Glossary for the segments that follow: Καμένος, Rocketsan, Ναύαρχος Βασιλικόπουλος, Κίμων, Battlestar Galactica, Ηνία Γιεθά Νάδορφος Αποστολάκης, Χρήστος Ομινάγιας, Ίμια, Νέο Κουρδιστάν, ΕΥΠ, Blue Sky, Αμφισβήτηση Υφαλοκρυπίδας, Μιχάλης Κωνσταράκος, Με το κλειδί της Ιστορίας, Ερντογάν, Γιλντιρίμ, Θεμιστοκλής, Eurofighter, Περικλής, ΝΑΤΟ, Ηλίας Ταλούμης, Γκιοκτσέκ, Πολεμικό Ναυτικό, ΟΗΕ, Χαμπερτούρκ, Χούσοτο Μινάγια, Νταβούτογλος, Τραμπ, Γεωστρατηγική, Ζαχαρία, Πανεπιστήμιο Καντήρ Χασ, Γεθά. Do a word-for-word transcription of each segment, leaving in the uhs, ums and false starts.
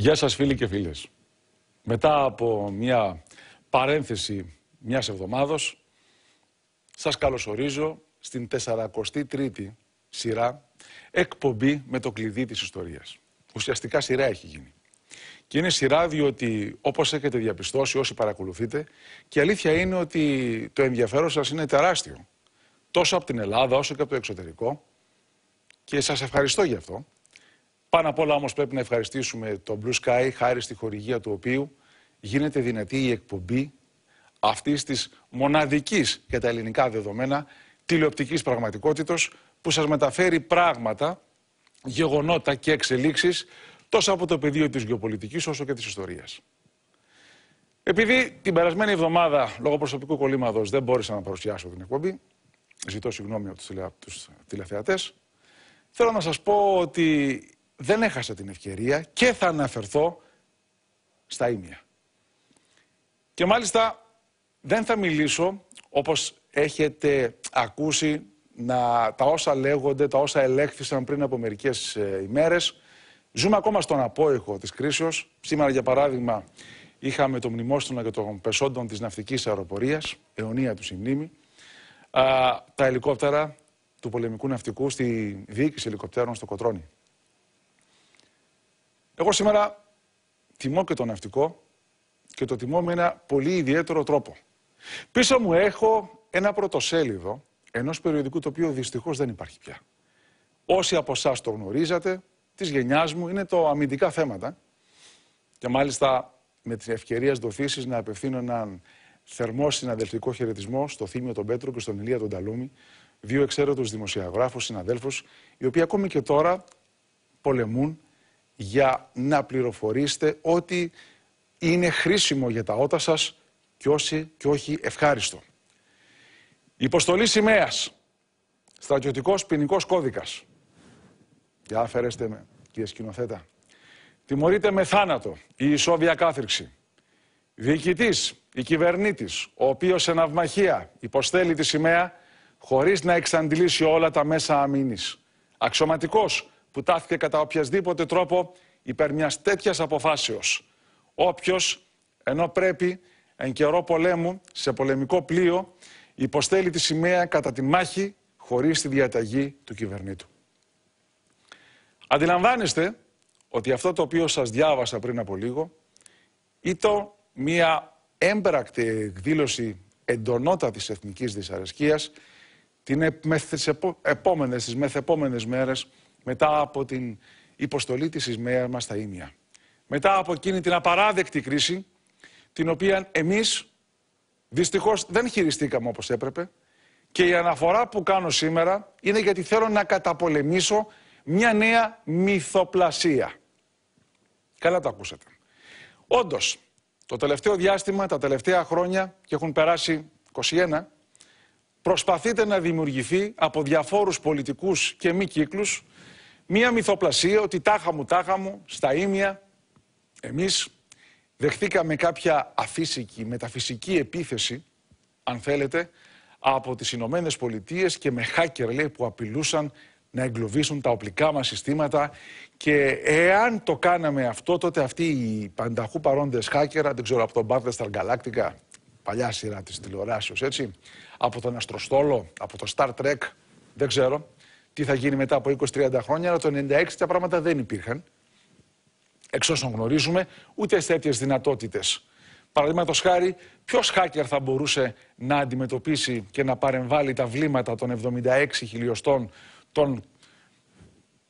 Γεια σας φίλοι και φίλες. Μετά από μια παρένθεση μιας εβδομάδος, σας καλωσορίζω στην σαραντάτη τρίτη σειρά εκπομπή με το κλειδί της ιστορίας. Ουσιαστικά σειρά έχει γίνει. Και είναι σειρά διότι, όπως έχετε διαπιστώσει όσοι παρακολουθείτε, και η αλήθεια είναι ότι το ενδιαφέρον σας είναι τεράστιο. Τόσο από την Ελλάδα όσο και από το εξωτερικό. Και σας ευχαριστώ γι' αυτό. Πάνω απ' όλα όμως πρέπει να ευχαριστήσουμε το Blue Sky, χάρη στη χορηγία του οποίου γίνεται δυνατή η εκπομπή αυτής της μοναδικής για τα ελληνικά δεδομένα τηλεοπτικής πραγματικότητος που σας μεταφέρει πράγματα, γεγονότα και εξελίξεις τόσο από το πεδίο της γεωπολιτικής όσο και της ιστορίας. Επειδή την περασμένη εβδομάδα λόγω προσωπικού κολλήματος δεν μπόρεσα να παρουσιάσω την εκπομπή, ζητώ συγγνώμη από τους τηλεθεατές, θέλω να σας πω ότι δεν έχασα την ευκαιρία και θα αναφερθώ στα Ίμια. Και μάλιστα δεν θα μιλήσω όπως έχετε ακούσει να, τα όσα λέγονται, τα όσα ελέγχθησαν πριν από μερικές ε, ημέρες. Ζούμε ακόμα στον απόϊχο της κρίσεως. Σήμερα για παράδειγμα είχαμε το μνημόσυνο για των πεσόντων της ναυτικής αεροπορίας, αιωνία του συμνήμη, τα ελικόπτερα του πολεμικού ναυτικού στη διοίκηση ελικοπτέρων στο Κοτρώνι. Εγώ σήμερα τιμώ και το ναυτικό και το τιμώ με ένα πολύ ιδιαίτερο τρόπο. Πίσω μου έχω ένα πρωτοσέλιδο ενός περιοδικού το οποίο δυστυχώς δεν υπάρχει πια. Όσοι από εσάς το γνωρίζατε, της γενιάς μου, είναι το αμυντικά θέματα. Και μάλιστα με τις ευκαιρίες δοθήσεις να απευθύνω έναν θερμό συναδελφικό χαιρετισμό στο Θήμιο τον Πέτρο και στον Ηλία τον Ταλούμη, δύο εξαίρετους δημοσιογράφους, συναδέλφους, οι οποίοι ακόμη και τώρα πολεμούν για να πληροφορήσετε ότι είναι χρήσιμο για τα ότα σας και, όσοι, και όχι ευχάριστο. Υποστολή σημαίας, στρατιωτικός ποινικός κώδικας. Για αφαιρέστε με, κύριε σκηνοθέτα. Τιμωρείται με θάνατο η ισόβια κάθριξη. Διοικητής, η κυβερνήτης, ο οποίος σε ναυμαχία υποστέλει τη σημαία χωρίς να εξαντλήσει όλα τα μέσα αμήνης. Αξιωματικός που τάθηκε κατά οποιασδήποτε τρόπο υπέρ μιας τέτοιας αποφάσεως. Όποιος, ενώ πρέπει εν καιρό πολέμου, σε πολεμικό πλοίο, υποστέλει τη σημαία κατά τη μάχη χωρίς τη διαταγή του κυβερνήτου. Αντιλαμβάνεστε ότι αυτό το οποίο σας διάβασα πριν από λίγο ήταν μια έμπρακτη εκδήλωση εντονότατης εθνικής δυσαρεσκίας τις επόμενες, τις μεθεπόμενες μέρες μετά από την υποστολή της σημαίας μας στα Ίμια. Μετά από εκείνη την απαράδεκτη κρίση, την οποία εμείς δυστυχώς δεν χειριστήκαμε όπως έπρεπε, και η αναφορά που κάνω σήμερα είναι γιατί θέλω να καταπολεμήσω μια νέα μυθοπλασία. Καλά το ακούσατε. Όντως, το τελευταίο διάστημα, τα τελευταία χρόνια, και έχουν περάσει είκοσι ένα, προσπαθείτε να δημιουργηθεί από διαφόρους πολιτικούς και μη κύκλους μία μυθοπλασία ότι τάχα μου, τάχα μου, στα Ίμια, εμείς δεχθήκαμε κάποια αφύσικη, μεταφυσική επίθεση, αν θέλετε, από τις Ηνωμένες Πολιτείες και με hacker, λέει, που απειλούσαν να εγκλωβίσουν τα οπλικά μας συστήματα, και εάν το κάναμε αυτό, τότε αυτοί οι πανταχού παρόντες hacker, δεν ξέρω, από τον Battlestar Galactica, παλιά σειρά της τηλεοράσεως, έτσι, από τον Αστροστόλο, από το Star Trek, δεν ξέρω τι θα γίνει μετά από είκοσι με τριάντα χρόνια, αλλά το ενενήντα έξι τα πράγματα δεν υπήρχαν, εξ όσων γνωρίζουμε, ούτε τέτοιες δυνατότητες. Παραδείγματος χάρη, ποιος hacker θα μπορούσε να αντιμετωπίσει και να παρεμβάλλει τα βλήματα των εβδομήντα έξι χιλιοστών των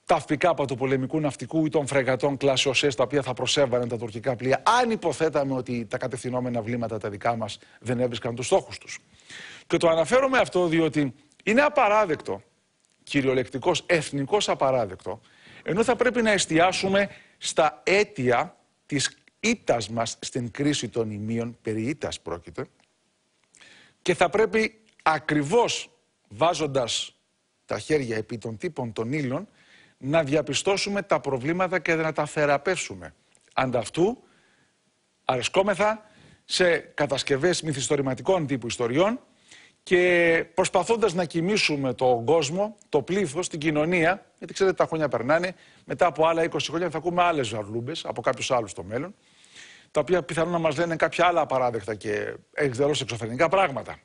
ταυπικά του πολεμικού ναυτικού ή των φρεγατών κλάσεως S, τα οποία θα προσέβανε τα τουρκικά πλοία, αν υποθέταμε ότι τα κατευθυνόμενα βλήματα τα δικά μας δεν έβρισκαν τους στόχους τους. Και το αναφέρομαι αυτό διότι είναι απαράδεκτο, κυριολεκτικός, εθνικός απαράδεκτο, ενώ θα πρέπει να εστιάσουμε στα αίτια της ήττας μας στην κρίση των Ιμίων, περί ήττας πρόκειται, και θα πρέπει ακριβώς βάζοντας τα χέρια επί των τύπων των ύλων να διαπιστώσουμε τα προβλήματα και να τα θεραπεύσουμε. Ανταυτού αρεσκόμεθα σε κατασκευές μυθιστορηματικών τύπου ιστοριών και προσπαθώντας να κοιμήσουμε τον κόσμο, το πλήθος, την κοινωνία, γιατί ξέρετε τα χρόνια περνάνε, μετά από άλλα είκοσι χρόνια θα ακούμε άλλες ζαρλούμπες από κάποιους άλλους στο μέλλον, τα οποία πιθανόν να μας λένε κάποια άλλα απαράδεκτα και εξαιρετικά εξωφρενικά πράγματα.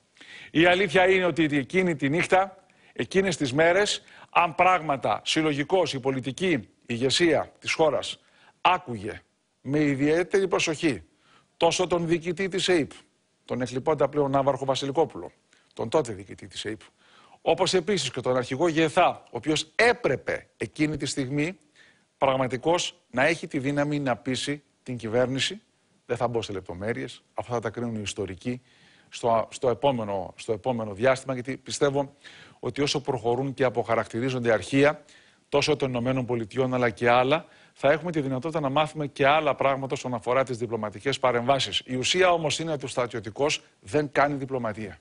Η αλήθεια είναι ότι εκείνη τη νύχτα, εκείνες τις μέρες, αν πράγματα συλλογικώς η πολιτική ηγεσία της χώρας άκουγε με ιδιαίτερη προσοχή τόσο τον διοικητή της ΕΥΠ, τον εκλειπώντα πλέον Ναύαρχο Βασιλικόπουλο, τον τότε διοικητή της ΕΥΠ, όπως επίσης και τον αρχηγό Γεθά, ο οποίος έπρεπε εκείνη τη στιγμή πραγματικώς να έχει τη δύναμη να πείσει την κυβέρνηση. Δεν θα μπω σε λεπτομέρειες, αυτά θα τα κρίνουν οι ιστορικοί στο, στο, επόμενο, στο επόμενο διάστημα, γιατί πιστεύω ότι όσο προχωρούν και αποχαρακτηρίζονται αρχεία, τόσο των ΗΠΑ αλλά και άλλα, θα έχουμε τη δυνατότητα να μάθουμε και άλλα πράγματα όσον αφορά τις διπλωματικές παρεμβάσεις. Η ουσία όμως είναι ότι ο στρατιωτικός δεν κάνει διπλωματία.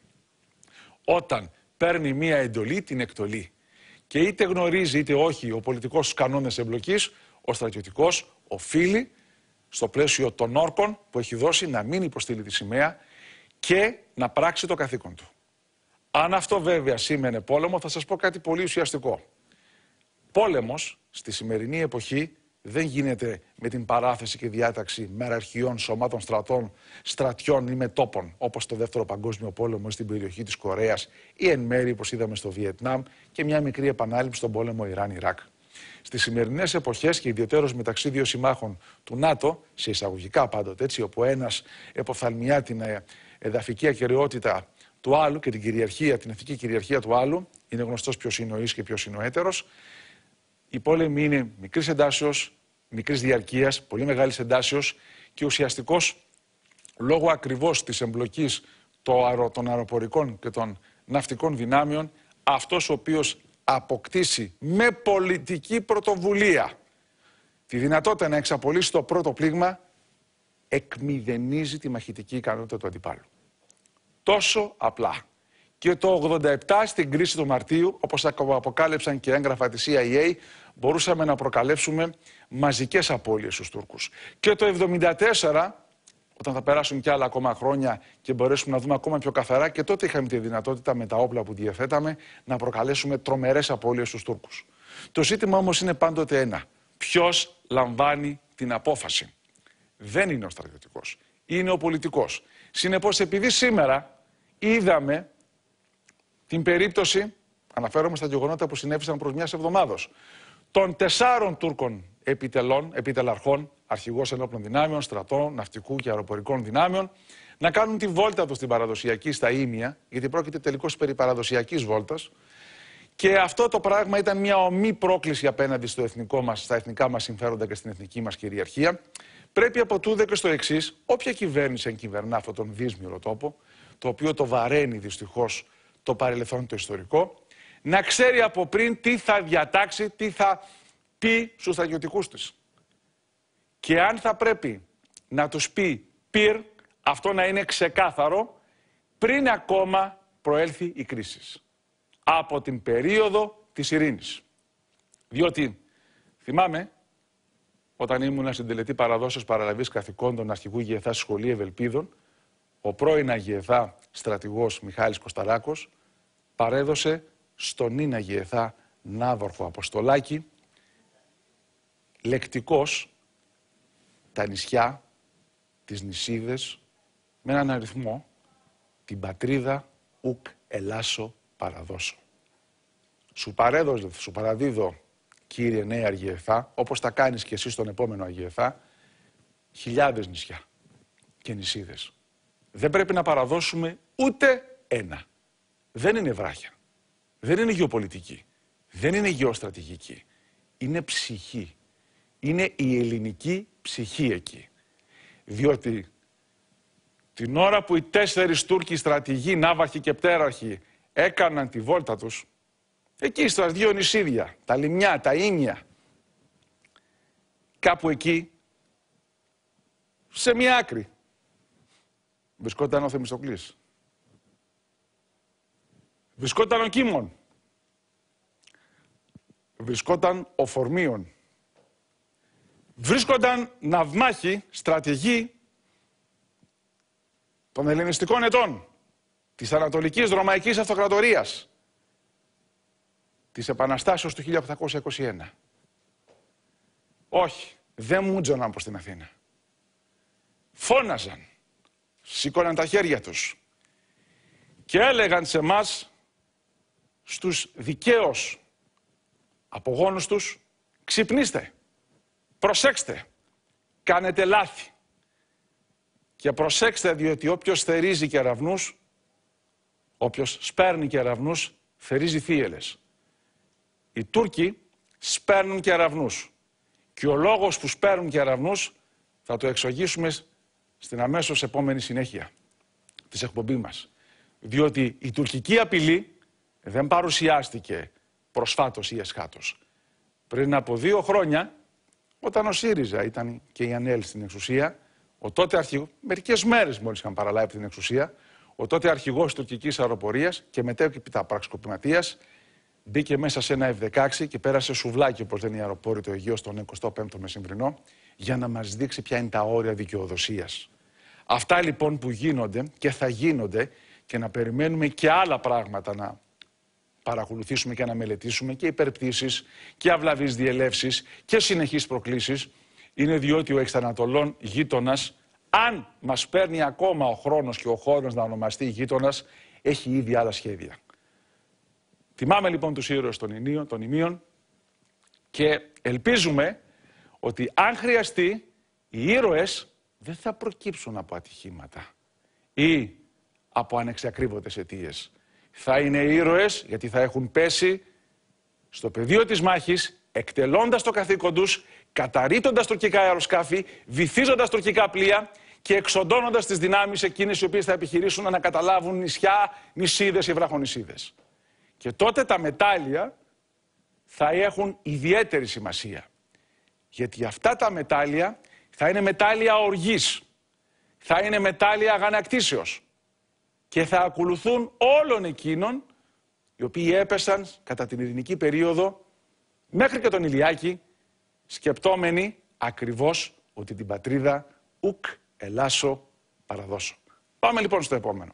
Όταν παίρνει μία εντολή, την εκτολεί. Και είτε γνωρίζει είτε όχι ο πολιτικός κανόνες εμπλοκής, ο στρατιωτικός οφείλει στο πλαίσιο των όρκων που έχει δώσει να μην υποστείλει τη σημαία και να πράξει το καθήκον του. Αν αυτό βέβαια σήμαινε πόλεμο, θα σας πω κάτι πολύ ουσιαστικό. Πόλεμος στη σημερινή εποχή δεν γίνεται με την παράθεση και διάταξη μεραρχιών, σωμάτων στρατών, στρατιών ή μετόπων, όπως το Δεύτερο Παγκόσμιο Πόλεμο στην περιοχή της Κορέας ή εν μέρη, όπως είδαμε στο Βιετνάμ, και μια μικρή επανάληψη στον πόλεμο Ιράν-Ιράκ. Στις σημερινές εποχές και ιδιαιτέρως μεταξύ δύο συμμάχων του ΝΑΤΟ, σε εισαγωγικά πάντοτε έτσι, όπου ένας εποφθαλμιά την εδαφική ακεραιότητα του άλλου και την κυριαρχία, την εθνική κυριαρχία του άλλου, είναι γνωστός ποιος είναι ο εις και ποιος είναι ο έτερος. Οι πόλεμοι είναι μικρής εντάσεως, μικρής διαρκείας, πολύ μεγάλης εντάσεως και ουσιαστικός λόγω ακριβώς της εμπλοκής των αεροπορικών και των ναυτικών δυνάμεων, αυτός ο οποίος αποκτήσει με πολιτική πρωτοβουλία τη δυνατότητα να εξαπολύσει το πρώτο πλήγμα, εκμηδενίζει τη μαχητική ικανότητα του αντιπάλου. Τόσο απλά. Και το ογδόντα επτά στην κρίση του Μαρτίου, όπως αποκάλυψαν και έγγραφα της σι άι έι, μπορούσαμε να προκαλέψουμε μαζικές απώλειες στους Τούρκους. Και το εβδομήντα τέσσερα, όταν θα περάσουν κι άλλα ακόμα χρόνια και μπορέσουμε να δούμε ακόμα πιο καθαρά, και τότε είχαμε τη δυνατότητα με τα όπλα που διαθέταμε να προκαλέσουμε τρομερές απώλειες στους Τούρκους. Το ζήτημα όμως είναι πάντοτε ένα. Ποιος λαμβάνει την απόφαση? Δεν είναι ο στρατιωτικός. Είναι ο πολιτικός. Συνεπώς, επειδή σήμερα είδαμε την περίπτωση, αναφέρομαι στα γεγονότα που συνέβησαν προς μιας εβδομάδος, των τεσσάρων Τούρκων επιτελών, επιτελαρχών, αρχηγός ενόπλων δυνάμεων, στρατών, ναυτικού και αεροπορικών δυνάμεων, να κάνουν τη βόλτα τους στην παραδοσιακή στα Ίμια, γιατί πρόκειται τελικώς περί παραδοσιακής βόλτας. Και αυτό το πράγμα ήταν μια ομή πρόκληση απέναντι στο εθνικό μας, στα εθνικά μας συμφέροντα και στην εθνική μας κυριαρχία. Πρέπει από τούδε και στο εξής, όποια κυβέρνηση εν κυβερνά αυτόν τον δύσμυρο τόπο, το οποίο το βαραίνει δυστυχώς το παρελθόν το ιστορικό, να ξέρει από πριν τι θα διατάξει, τι θα πει στους στρατιωτικούς της. Και αν θα πρέπει να τους πει πυρ, αυτό να είναι ξεκάθαρο, πριν ακόμα προέλθει η κρίση. Από την περίοδο της ειρήνης. Διότι, θυμάμαι, όταν ήμουν συντελετή παραδόσεως παραλαβής καθηκόντων αρχηγού Γεθά Σχολή Ευελπίδων, ο πρώην Αγιεθά στρατηγός Μιχάλης Κωνσταράκος παρέδωσε στον Ηνία Γιεθά Νάδορφο Αποστολάκη λεκτικός τα νησιά, τις νησίδες, με έναν αριθμό, την πατρίδα ουκ ελάσσο παραδώσω. Σου, παρέδωσε, σου παραδίδω, κύριε νέα Αγιεθά, όπως τα κάνεις και εσύ στον επόμενο Αγιεθά, χιλιάδες νησιά και νησίδες. Δεν πρέπει να παραδώσουμε ούτε ένα. Δεν είναι βράχια. Δεν είναι γεωπολιτική. Δεν είναι γεωστρατηγική. Είναι ψυχή. Είναι η ελληνική ψυχή εκεί. Διότι την ώρα που οι τέσσερις Τούρκοι στρατηγοί, ναύαρχοι και πτέραρχοι, έκαναν τη βόλτα τους, εκεί στα δύο νησίδια, τα Λιμιά, τα Ίμια, κάπου εκεί, σε μία άκρη, βρισκόταν ο Θεμιστοκλής. Βρισκόταν ο Κίμων. Βρισκόταν ο Φορμίων. Βρίσκονταν ναυμάχοι, στρατηγοί των ελληνιστικών ετών, της Ανατολικής Ρωμαϊκής Αυτοκρατορίας, της Επαναστάσεως του χίλια οκτακόσια είκοσι ένα. Όχι, δεν μούτζωναν προς την Αθήνα. Φώναζαν, σήκωναν τα χέρια τους και έλεγαν σε εμάς, στους δικαίως απογόνους τους, ξυπνήστε, προσέξτε, κάνετε λάθη. Και προσέξτε, διότι όποιος θερίζει κεραυνούς, όποιος σπέρνει κεραυνούς, θερίζει θύελες. Οι Τούρκοι σπέρνουν κεραυνούς. Και ο λόγος που σπέρνουν κεραυνούς θα το εξηγήσουμε στην αμέσως επόμενη συνέχεια της εκπομπής μας. Διότι η τουρκική απειλή δεν παρουσιάστηκε προσφάτως ή εσχάτως. Πριν από δύο χρόνια, όταν ο ΣΥΡΙΖΑ ήταν και η ΑΝΕΛ στην εξουσία, ο τότε αρχηγός, μερικές μέρες μόλις είχαν παραλάβει την εξουσία, ο τότε αρχηγός της τουρκικής αεροπορίας και μετέπειτα πραξικοπηματίας μπήκε μέσα σε ένα εφ δεκαέξι και πέρασε σουβλάκι, όπως λένε οι αεροπόροι, το Αιγαίο στον εικοστό πέμπτο μεσημβρινό, για να μας δείξει ποια είναι τα όρια δικαιοδοσίας. Αυτά λοιπόν που γίνονται και θα γίνονται, και να περιμένουμε και άλλα πράγματα να παρακολουθήσουμε και να μελετήσουμε, και υπερπτήσεις και αυλαβείς διελεύσεις και συνεχείς προκλήσεις, είναι διότι ο εξανατολών γείτονας, αν μας παίρνει ακόμα ο χρόνος και ο χώρος να ονομαστεί γείτονας, έχει ήδη άλλα σχέδια. Θυμάμαι λοιπόν τους ήρωες των Ηνίων, των Ιμίων, και ελπίζουμε ότι αν χρειαστεί, οι ήρωες δεν θα προκύψουν από ατυχήματα ή από ανεξακρίβωτες αιτίες. Θα είναι ήρωες γιατί θα έχουν πέσει στο πεδίο της μάχης, εκτελώντας το καθήκον τους, καταρρύπτοντας τουρκικά αεροσκάφη, βυθίζοντας τουρκικά πλοία και εξοντώνοντας τις δυνάμεις εκείνες οι οποίες θα επιχειρήσουν να ανακαταλάβουν νησιά, νησίδες ή βραχονησίδες. Και τότε τα μετάλλια θα έχουν ιδιαίτερη σημασία. Γιατί αυτά τα μετάλλια θα είναι μετάλλια οργής, θα είναι μετάλλια αγανακτήσεως και θα ακολουθούν όλων εκείνων οι οποίοι έπεσαν κατά την ειρηνική περίοδο μέχρι και τον Ηλιάκη, σκεπτόμενοι ακριβώς ότι την πατρίδα ουκ ελάσσω παραδώσω. Πάμε λοιπόν στο επόμενο.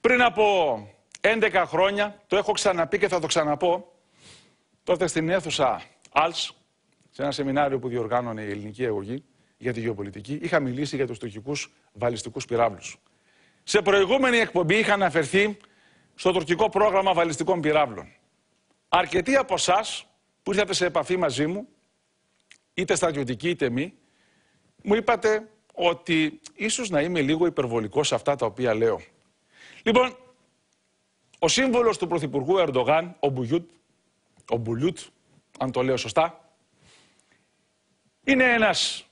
Πριν από έντεκα χρόνια, το έχω ξαναπεί και θα το ξαναπώ, τότε στην αίθουσα Αλς, σε ένα σεμινάριο που διοργάνωνε η Ελληνική Αγωγή για τη γεωπολιτική, είχα μιλήσει για τους τουρκικούς βαλιστικούς πυράβλους. Σε προηγούμενη εκπομπή είχα αναφερθεί στο τουρκικό πρόγραμμα βαλιστικών πυράβλων. Αρκετοί από εσάς που ήρθατε σε επαφή μαζί μου, είτε στρατιωτικοί είτε μη, μου είπατε ότι ίσως να είμαι λίγο υπερβολικός σε αυτά τα οποία λέω. Λοιπόν, ο σύμβολος του Πρωθυπουργού Ερντογάν, ο Μπουλιούτ, ο Μπουλιούτ, αν το λέω σωστά, είναι ένας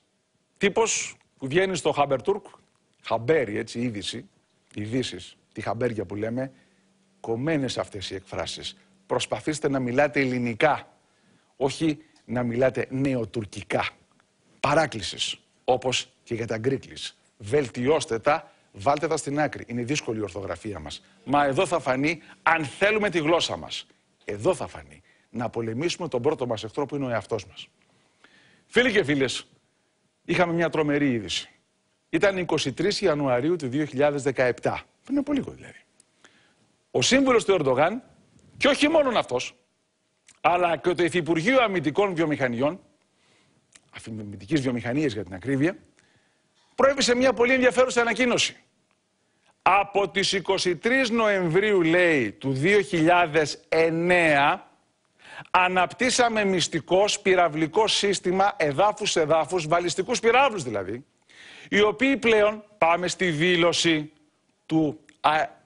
τύπος που βγαίνει στο Χαμπερτούρκ, χαμπέρι, έτσι, είδηση, ειδήσεις, τη χαμπέρια που λέμε, κομμένες αυτές οι εκφράσεις. Προσπαθήστε να μιλάτε ελληνικά, όχι να μιλάτε νεοτουρκικά. Παράκλησης, όπως και για τα γκρίκλης. Βελτιώστε τα, βάλτε τα στην άκρη. Είναι δύσκολη η ορθογραφία μας. Μα εδώ θα φανεί αν θέλουμε τη γλώσσα μας. Εδώ θα φανεί. Να πολεμήσουμε τον πρώτο μας εχθρό που είναι ο εαυτός μας. Φίλοι και φίλες, είχαμε μια τρομερή είδηση. Ήταν εικοστή τρίτη Ιανουαρίου του δύο χιλιάδες δεκαεπτά. Πριν από λίγο δηλαδή. Ο σύμβουλος του Ερντογάν, και όχι μόνον αυτός, αλλά και το Υφυπουργείο Αμυντικών Βιομηχανιών, αμυντικής βιομηχανίας για την ακρίβεια, προέβησε μια πολύ ενδιαφέρουσα ανακοίνωση. Από τις εικοστή τρίτη Νοεμβρίου, λέει, του δύο χιλιάδες εννέα, αναπτύσσαμε μυστικό σπυραυλικό σύστημα εδάφους-εδάφους, βαλιστικούς πυράβλους δηλαδή, οι οποίοι πλέον, πάμε στη δήλωση του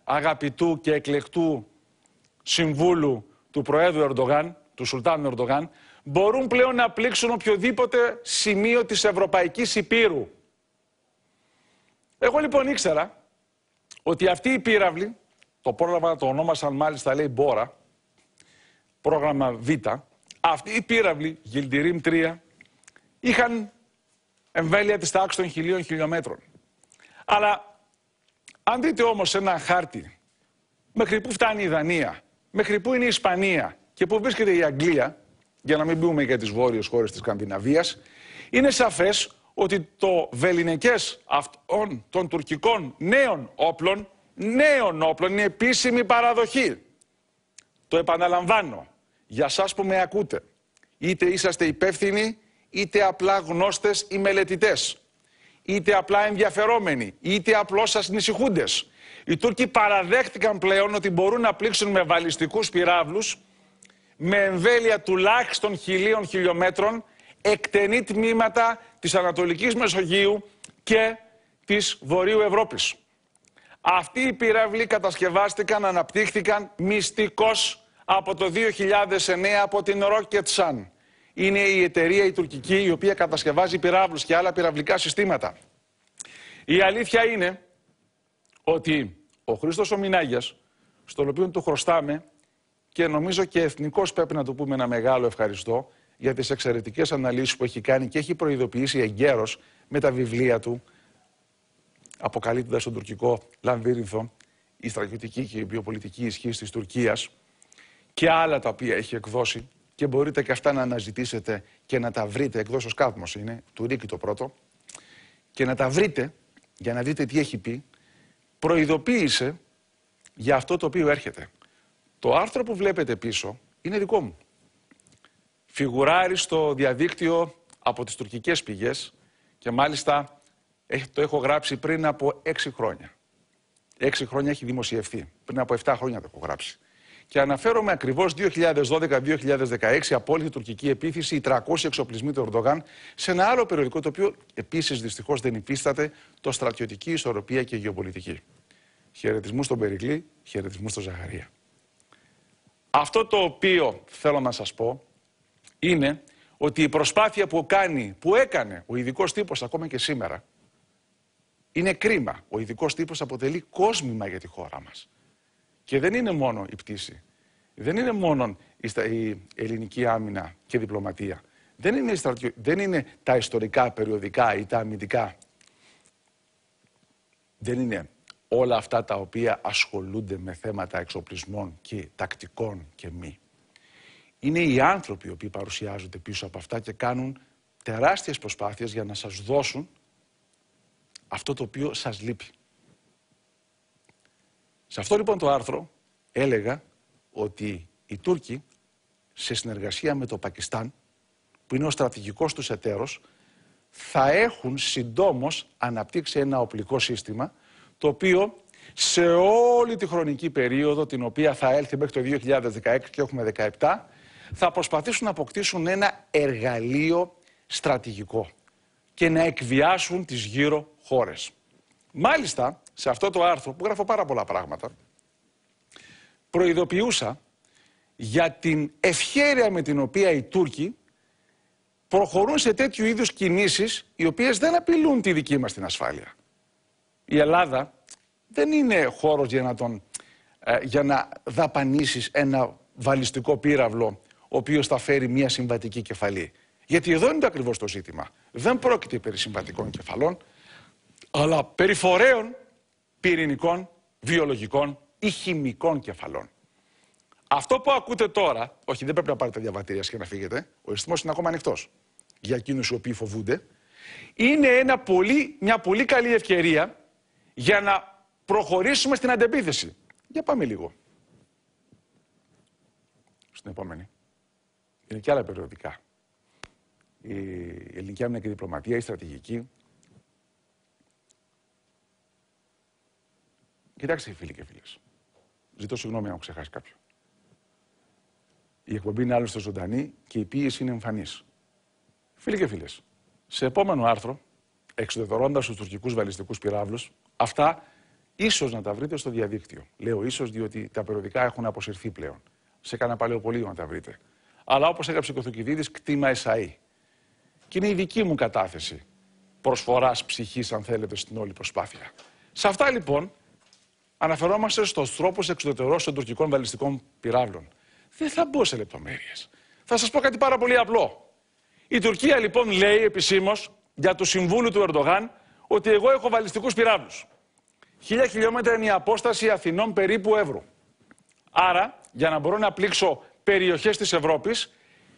αγαπητού και εκλεκτού συμβούλου του Προέδρου Ερντογάν, του Σουλτάνου Ερντογάν, μπορούν πλέον να πλήξουν οποιοδήποτε σημείο της Ευρωπαϊκής Υπήρου. Εγώ λοιπόν ήξερα ότι αυτοί οι πύραυλοι, το πρόγραμμα το ονόμασαν μάλιστα, λέει, Μπόρα, πρόγραμμα Β, αυτοί οι πύραυλοι, Γιλντιρίμ τρία, είχαν εμβέλεια της τάξης των χιλίων χιλιόμετρων. Αλλά αν δείτε όμως ένα χάρτη, μέχρι πού φτάνει η Δανία, μέχρι πού είναι η Ισπανία και πού βρίσκεται η Αγγλία, για να μην πούμε για τις βόρειες χώρες της Σκανδιναβίας, είναι σαφές ότι το βεληνικές αυτών των τουρκικών νέων όπλων, νέων όπλων, είναι επίσημη παραδοχή. Το επαναλαμβάνω, για σας που με ακούτε, είτε είσαστε υπεύθυνοι, είτε απλά γνώστες ή μελετητές, είτε απλά ενδιαφερόμενοι, είτε απλώς ασυνησυχούντες. Οι Τούρκοι παραδέχτηκαν πλέον ότι μπορούν να πλήξουν με βαλιστικούς πυράβλους με εμβέλεια τουλάχιστον χιλίων χιλιόμετρων εκτενή τμήματα της Ανατολικής Μεσογείου και της Βορείου Ευρώπης. Αυτοί οι πυράβλοι κατασκευάστηκαν, αναπτύχθηκαν μυστικώς από το δύο χιλιάδες εννέα από την Rocketsan. Είναι η εταιρεία η τουρκική η οποία κατασκευάζει πυράβλους και άλλα πυραυλικά συστήματα. Η αλήθεια είναι ότι ο Χρήστος Ομινάγιας, στον οποίο του χρωστάμε και νομίζω και εθνικώς πρέπει να του πούμε ένα μεγάλο ευχαριστώ για τις εξαιρετικές αναλύσεις που έχει κάνει και έχει προειδοποιήσει εγκαίρως με τα βιβλία του, αποκαλύπτοντας τον τουρκικό λαμβύρινθο, η στρατιωτική και η βιοπολιτική ισχύς της Τουρκίας και άλλα τα οποία έχει εκδώσει και μπορείτε και αυτά να αναζητήσετε και να τα βρείτε, εκδόσεως Κάθμος είναι, του Ρίκη το πρώτο, και να τα βρείτε για να δείτε τι έχει πει, προειδοποίησε για αυτό το οποίο έρχεται. Το άρθρο που βλέπετε πίσω είναι δικό μου. Φιγουράρει στο διαδίκτυο από τις τουρκικές πηγές και μάλιστα το έχω γράψει πριν από έξι χρόνια. Έξι χρόνια έχει δημοσιευθεί, πριν από εφτά χρόνια το έχω γράψει. Και αναφέρομαι ακριβώς δύο χιλιάδες δώδεκα με δύο χιλιάδες δεκαέξι, απόλυτη τουρκική επίθεση, οι τριακόσιοι εξοπλισμοί του Ερντογάν, σε ένα άλλο περιοδικό το οποίο επίσης δυστυχώς δεν υφίσταται, το στρατιωτική ισορροπία και γεωπολιτική. Χαιρετισμού στον Περικλή, χαιρετισμού στον Ζαχαρία. Αυτό το οποίο θέλω να σας πω είναι ότι η προσπάθεια που κάνει, που έκανε ο ειδικός τύπος ακόμα και σήμερα, είναι κρίμα. Ο ειδικός τύπος αποτελεί κόσμημα για τη χώρα μας. Και δεν είναι μόνο η πτήση, δεν είναι μόνο η ελληνική άμυνα και διπλωματία, δεν είναι, στρατιω... δεν είναι τα ιστορικά περιοδικά ή τα αμυντικά. Δεν είναι όλα αυτά τα οποία ασχολούνται με θέματα εξοπλισμών και τακτικών και μη. Είναι οι άνθρωποι οι οποίοι παρουσιάζονται πίσω από αυτά και κάνουν τεράστιες προσπάθειες για να σας δώσουν αυτό το οποίο σας λείπει. Σε αυτό λοιπόν το άρθρο έλεγα ότι οι Τούρκοι σε συνεργασία με το Πακιστάν, που είναι ο στρατηγικός τους εταίρος, θα έχουν συντόμως αναπτύξει ένα οπλικό σύστημα το οποίο σε όλη τη χρονική περίοδο την οποία θα έλθει μέχρι το δύο χιλιάδες δεκαέξι και έχουμε δεκαεπτά, θα προσπαθήσουν να αποκτήσουν ένα εργαλείο στρατηγικό και να εκβιάσουν τις γύρω χώρες. Μάλιστα, σε αυτό το άρθρο που γράφω πάρα πολλά πράγματα, προειδοποιούσα για την ευχέρεια με την οποία οι Τούρκοι προχωρούν σε τέτοιου είδους κινήσεις οι οποίες δεν απειλούν τη δική μας την ασφάλεια. Η Ελλάδα δεν είναι χώρος για να, τον, ε, για να δαπανίσεις ένα βαλιστικό πύραυλο ο οποίος θα φέρει μια συμβατική κεφαλή. Γιατί εδώ είναι το ακριβώς το ζήτημα. Δεν πρόκειται περί συμβατικών κεφαλών, αλλά περί φορέων πυρηνικών, βιολογικών ή χημικών κεφαλών. Αυτό που ακούτε τώρα, όχι δεν πρέπει να πάρετε διαβατήρια και να φύγετε, ο αισθημός είναι ακόμα ανοιχτός για εκείνους οι οποίοι φοβούνται, είναι ένα πολύ, μια πολύ καλή ευκαιρία για να προχωρήσουμε στην αντεπίθεση. Για πάμε λίγο. Στην επόμενη. Είναι και άλλα περιοδικά. Η ελληνική άμυνα και η διπλωματία, η στρατηγική. Κοιτάξτε φίλοι και φίλες. Ζητώ συγγνώμη αν έχω ξεχάσει κάποιο. Η εκπομπή είναι άλλωστε ζωντανή και η πίεση είναι εμφανής. Φίλοι και φίλες, σε επόμενο άρθρο, εξουδετερώντας τους τουρκικούς βαλιστικούς πυράβλους, αυτά ίσως να τα βρείτε στο διαδίκτυο. Λέω ίσως διότι τα περιοδικά έχουν αποσυρθεί πλέον. Σε κανένα παλαιοπολείο να τα βρείτε. Αλλά όπως έγραψε ο Κωθουκηδίδης, κτήμα Εσαΐ. Και είναι η δική μου κατάθεση προσφοράς ψυχής, αν θέλετε, στην όλη προσπάθεια. Σε αυτά λοιπόν αναφερόμαστε στους τρόπους εξουδετερώσεως των τουρκικών βαλιστικών πυράβλων. Δεν θα μπω σε λεπτομέρειες. Θα σας πω κάτι πάρα πολύ απλό. Η Τουρκία λοιπόν λέει επισήμως για το συμβούλιο του Ερντογάν ότι εγώ έχω βαλιστικούς πυράβλους. Χίλια χιλιόμετρα είναι η απόσταση Αθηνών περίπου Εύρου. Άρα, για να μπορώ να πλήξω περιοχές της Ευρώπης,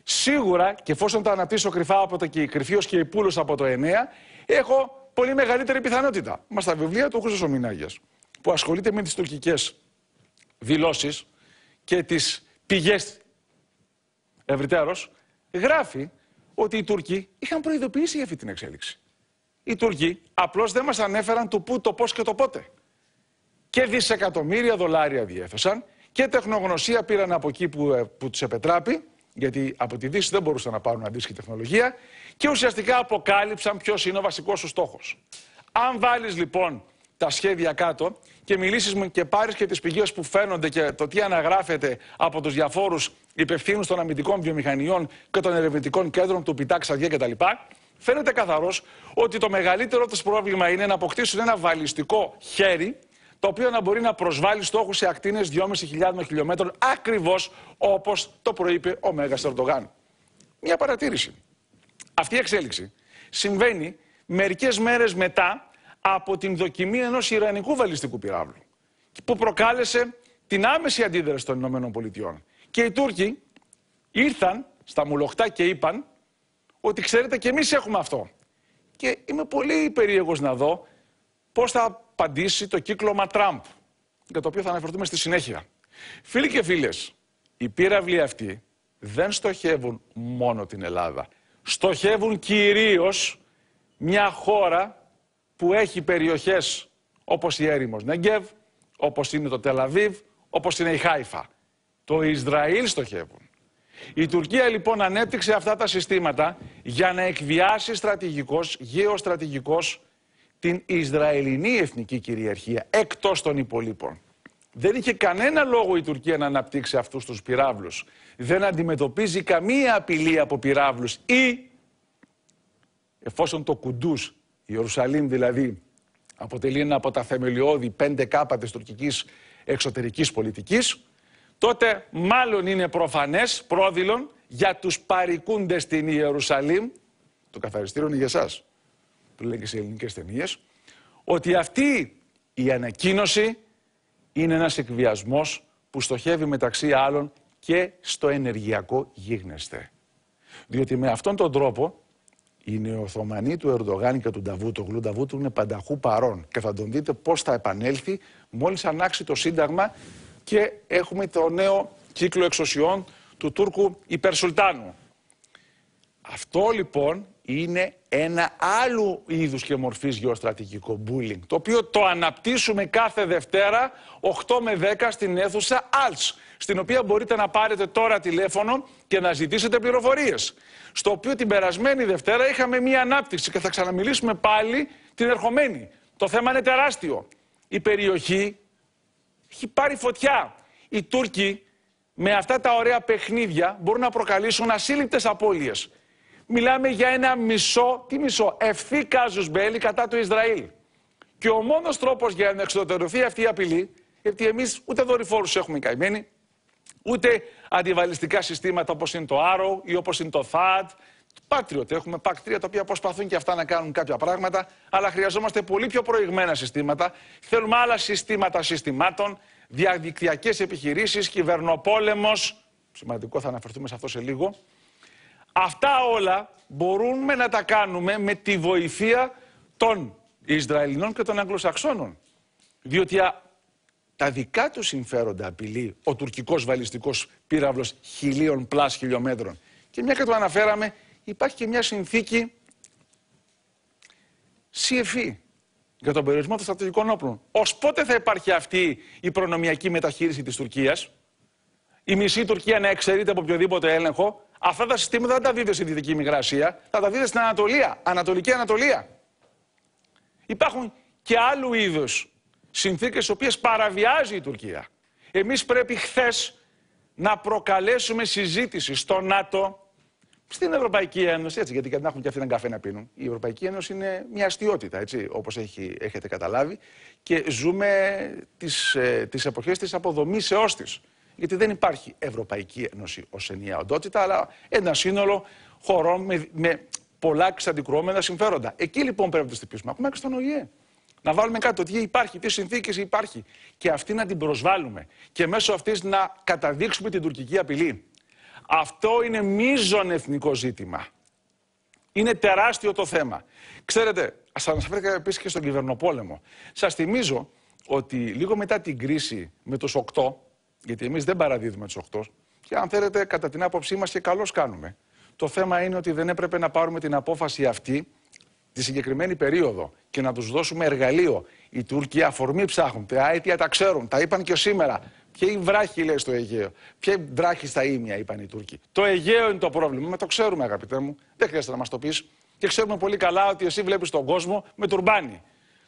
Σίγουρα, και εφόσον τα αναπτύσσω κρυφά από το και κρυφίος και υπούλος από το εννιά, έχω πολύ μεγαλύτερη πιθανότητα. Μα στα βιβλία του Χρήστος Ομινάγιας, που ασχολείται με τις τουρκικές δηλώσεις και τις πηγές ευρυτέρως, γράφει ότι οι Τούρκοι είχαν προειδοποιήσει για αυτή την εξέλιξη. Οι Τούρκοι απλώς δεν μας ανέφεραν το πού, το πώς και το πότε. Και δισεκατομμύρια δολάρια διέθεσαν και τεχνογνωσία πήραν από εκεί που, που τους επετράπει, γιατί από τη Δύση δεν μπορούσαν να πάρουν αντίστοιχη τεχνολογία, και ουσιαστικά αποκάλυψαν ποιος είναι ο βασικός τους στόχος. Αν βάλεις λοιπόν τα σχέδια κάτω και μιλήσεις μου και πάρεις και τις πηγές που φαίνονται και το τι αναγράφεται από τους διαφόρους υπευθύνους των αμυντικών βιομηχανιών και των ερευνητικών κέντρων του Πιτά, Ξαδιέ κτλ., φαίνεται καθαρός ότι το μεγαλύτερο τους πρόβλημα είναι να αποκτήσουν ένα βαλιστικό χέρι, το οποίο να μπορεί να προσβάλλει στόχους σε ακτίνες δυόμισι χιλιάδων χιλιόμετρων, ακριβώς όπως το προείπε ο Μέγας Ερντογάν. Μια παρατήρηση. Αυτή η εξέλιξη συμβαίνει μερικές μέρες μετά από την δοκιμή ενός ιρανικού βαλιστικού πυράβλου, που προκάλεσε την άμεση αντίδραση των ΗΠΑ. Και οι Τούρκοι ήρθαν στα μουλοχτά και είπαν ότι ξέρετε και εμείς έχουμε αυτό. Και είμαι πολύ περίεργος να δω πώς θα απαντήσει το κύκλωμα Τραμπ, για το οποίο θα αναφερθούμε στη συνέχεια. Φίλοι και φίλες, οι πύραυλοι αυτοί δεν στοχεύουν μόνο την Ελλάδα. Στοχεύουν κυρίως μια χώρα που έχει περιοχές όπως η έρημος Νεγκεύ, όπως είναι το Τελαβίβ, όπως είναι η Χάιφα. Το Ισραήλ στοχεύουν. Η Τουρκία λοιπόν ανέπτυξε αυτά τα συστήματα για να εκβιάσει στρατηγικός, γεωστρατηγικός, την Ισραηλινή εθνική κυριαρχία, εκτός των υπολείπων. Δεν είχε κανένα λόγο η Τουρκία να αναπτύξει αυτούς τους πυράβλους. Δεν αντιμετωπίζει καμία απειλή από πυράβλους ή, εφόσον το Κουντούς, η Ιερουσαλήμ δηλαδή, αποτελεί ένα από τα θεμελιώδη πέντε κάπα της τουρκικής εξωτερικής πολιτικής, τότε μάλλον είναι προφανές, πρόδειλον, για τους παρικούντες στην Ιερουσαλήμ, το καθαριστήριο είναι για εσάς, που λένε και σε ελληνικές ταινίες, ότι αυτή η ανακοίνωση είναι ένας εκβιασμός που στοχεύει μεταξύ άλλων και στο ενεργειακό γίγνεσθε. Διότι με αυτόν τον τρόπο οι νεοοθωμανοί του Ερντογάν και του Νταβούτογλου, Νταβούτογλου είναι πανταχού παρών και θα τον δείτε πώς θα επανέλθει μόλις ανάξει το Σύνταγμα και έχουμε το νέο κύκλο εξουσιών του Τούρκου υπερσουλτάνου. Αυτό λοιπόν είναι ένα άλλου είδους και μορφής γεωστρατηγικό bullying, το οποίο το αναπτύσσουμε κάθε Δευτέρα οκτώ με δέκα στην αίθουσα Αλτς, στην οποία μπορείτε να πάρετε τώρα τηλέφωνο και να ζητήσετε πληροφορίες. Στο οποίο την περασμένη Δευτέρα είχαμε μία ανάπτυξη και θα ξαναμιλήσουμε πάλι την ερχομένη. Το θέμα είναι τεράστιο. Η περιοχή έχει πάρει φωτιά. Οι Τούρκοι με αυτά τα ωραία παιχνίδια μπορούν να προκαλέσουν ασύλληπτες απώλειες. Μιλάμε για ένα μισό, τι μισό, ευθύ κάζους μπέλι κατά του Ισραήλ. Και ο μόνος τρόπος για να εξωτερωθεί αυτή η απειλή, γιατί εμείς ούτε δορυφόρους έχουμε καημένοι, ούτε αντιβαλιστικά συστήματα όπως είναι το Arrow ή όπως είναι το Thad, Patriot έχουμε, Pac τρία, τα οποία προσπαθούν και αυτά να κάνουν κάποια πράγματα, αλλά χρειαζόμαστε πολύ πιο προηγμένα συστήματα. Θέλουμε άλλα συστήματα συστημάτων, διαδικτυακές επιχειρήσεις, κυβερνοπόλεμος. Σημαντικό, θα αναφερθούμε σε αυτό σε λίγο. Αυτά όλα μπορούμε να τα κάνουμε με τη βοήθεια των Ισραηλινών και των Αγγλοσαξώνων. Διότι α, τα δικά τους συμφέροντα απειλεί ο τουρκικός βαλιστικός πύραυλος χιλίων πλάς χιλιόμετρων. Και μια και το αναφέραμε, υπάρχει και μια συνθήκη σι εφ ι για τον περιορισμό των στρατηγικών όπλων. Ως πότε θα υπάρχει αυτή η προνομιακή μεταχείριση της Τουρκίας, η μισή Τουρκία να εξαιρείται από οποιοδήποτε έλεγχο? Αυτά τα συστήματα δεν τα δείτε στη Δυτική Μικρασία, θα τα δείτε στην Ανατολία, Ανατολική Ανατολία. Υπάρχουν και άλλου είδους συνθήκες τις οποίες παραβιάζει η Τουρκία. Εμείς πρέπει χθες να προκαλέσουμε συζήτηση στο ΝΑΤΟ, στην Ευρωπαϊκή Ένωση, έτσι, γιατί να έχουν και αυτοί έναν καφέ να πίνουν. Η Ευρωπαϊκή Ένωση είναι μια αστιότητα, έτσι, όπως έχει, έχετε καταλάβει, και ζούμε τις, ε, τις εποχές της αποδομήσεώς της. Γιατί δεν υπάρχει Ευρωπαϊκή Ένωση ως ενιαία οντότητα, αλλά ένα σύνολο χωρών με, με πολλά εξαντικρουόμενα συμφέροντα. Εκεί λοιπόν πρέπει να το στυπήσουμε, ακόμα και στον ΟΗΕ. Να βάλουμε κάτω τι υπάρχει, τι συνθήκες υπάρχει. Και αυτή να την προσβάλλουμε. Και μέσω αυτής να καταδείξουμε την τουρκική απειλή. Αυτό είναι μείζον εθνικό ζήτημα. Είναι τεράστιο το θέμα. Ξέρετε, σας αναφέρθηκα επίσης και στον κυβερνοπόλεμο. Σας θυμίζω ότι λίγο μετά την κρίση με τους οκτώ, γιατί εμείς δεν παραδίδουμε τους οκτώ, και αν θέλετε, κατά την άποψή μας και καλώς κάνουμε. Το θέμα είναι ότι δεν έπρεπε να πάρουμε την απόφαση αυτή τη συγκεκριμένη περίοδο και να τους δώσουμε εργαλείο. Οι Τούρκοι αφορμή ψάχνουν, τα αίτια τα ξέρουν, τα είπαν και σήμερα. Ποιοι βράχοι λέει στο Αιγαίο, ποιοι βράχοι στα Ίμια είπαν οι Τούρκοι. Το Αιγαίο είναι το πρόβλημα, μα το ξέρουμε αγαπητέ μου, δεν χρειάζεται να μας το πεις. Και ξέρουμε πολύ καλά ότι εσύ βλέπεις τον κόσμο με τουρμπάνι.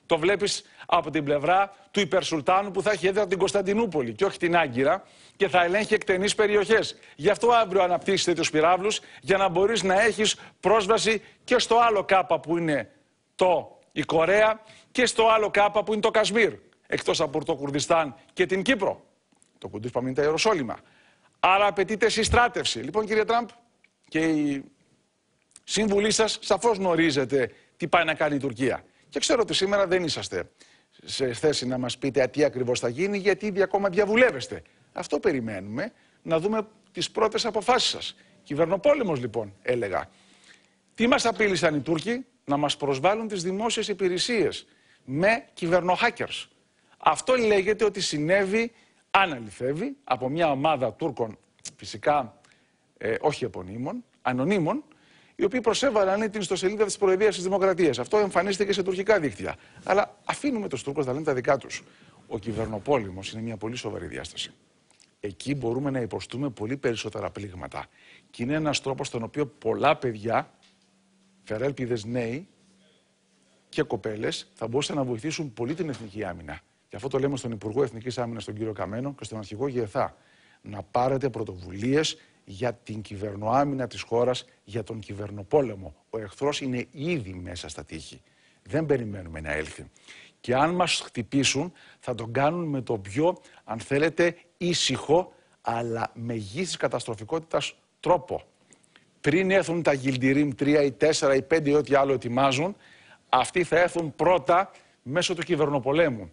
Το βλέπεις από την πλευρά του υπερσουλτάνου που θα έχει έδρα την Κωνσταντινούπολη και όχι την Άγκυρα και θα ελέγχει εκτενείς περιοχές. Γι' αυτό αύριο αναπτύσσεις τέτοιους πυράβλους για να μπορείς να έχεις πρόσβαση και στο άλλο κάπα που είναι το, η Κορέα και στο άλλο κάπα που είναι το Κασμίρ. Εκτός από το Κουρδιστάν και την Κύπρο. Το κουντούς πάμε είναι τα Ιεροσόλυμα. Άρα απαιτείται συστράτευση. Λοιπόν κύριε Τραμπ και η σύμβουλή σας σαφώς γνωρίζετε τι πάει να κάνει η Τουρκία. Και ξέρω ότι σήμερα δεν είσαστε σε θέση να μας πείτε τι ακριβώς θα γίνει, γιατί ήδη ακόμα διαβουλεύεστε. Αυτό περιμένουμε, να δούμε τις πρώτες αποφάσεις σας. Κυβερνοπόλεμος λοιπόν, έλεγα. Τι μας απείλησαν οι Τούρκοι? Να μας προσβάλλουν τις δημόσιες υπηρεσίες με κυβερνοχάκερς. Αυτό λέγεται ότι συνέβη, αν αληθεύει, από μια ομάδα Τούρκων, φυσικά ε, όχι επωνύμων, ανωνύμων, οι οποίοι προσέβαλαν την ιστοσελίδα της Προεδρίας της Δημοκρατίας. Αυτό εμφανίστηκε σε τουρκικά δίκτυα. Αλλά αφήνουμε τους Τούρκους να λένε τα δικά τους. Ο κυβερνοπόλεμος είναι μια πολύ σοβαρή διάσταση. Εκεί μπορούμε να υποστούμε πολύ περισσότερα πλήγματα. Και είναι ένας τρόπος στον οποίο πολλά παιδιά, φερέλπιδες νέοι και κοπέλες, θα μπορούσαν να βοηθήσουν πολύ την εθνική άμυνα. Γι' αυτό το λέμε στον Υπουργό Εθνικής Άμυνας, τον κύριο Καμένο, και στον Αρχηγό Γεθά. Να πάρετε πρωτοβουλίες για την κυβερνοάμυνα της χώρας, για τον κυβερνοπόλεμο. Ο εχθρός είναι ήδη μέσα στα τείχη. Δεν περιμένουμε να έλθει. Και αν μας χτυπήσουν, θα τον κάνουν με το πιο, αν θέλετε, ήσυχο, αλλά μεγίστης καταστροφικότητας τρόπο. Πριν έρθουν τα Γιλντιρίμ τρία ή τέσσερα ή πέντε ή ό,τι άλλο ετοιμάζουν, αυτοί θα έρθουν πρώτα μέσω του κυβερνοπολέμου.